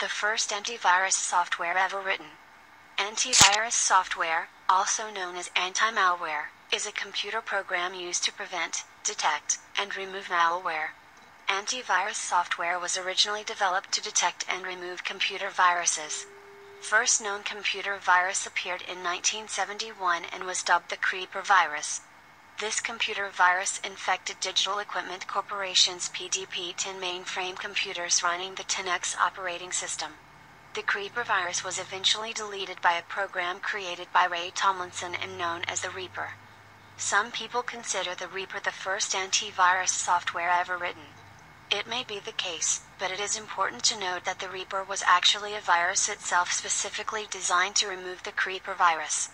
the first antivirus software ever written. Antivirus software, also known as anti-malware, is a computer program used to prevent, detect, and remove malware. Antivirus software was originally developed to detect and remove computer viruses. First known computer virus appeared in 1971 and was dubbed the Creeper virus. This computer virus infected Digital Equipment Corporation's PDP-10 mainframe computers running the TENEX operating system. The Creeper virus was eventually deleted by a program created by Ray Tomlinson and known as the Reaper. Some people consider the Reaper the first antivirus software ever written. It may be the case, but it is important to note that the Reaper was actually a virus itself specifically designed to remove the Creeper virus.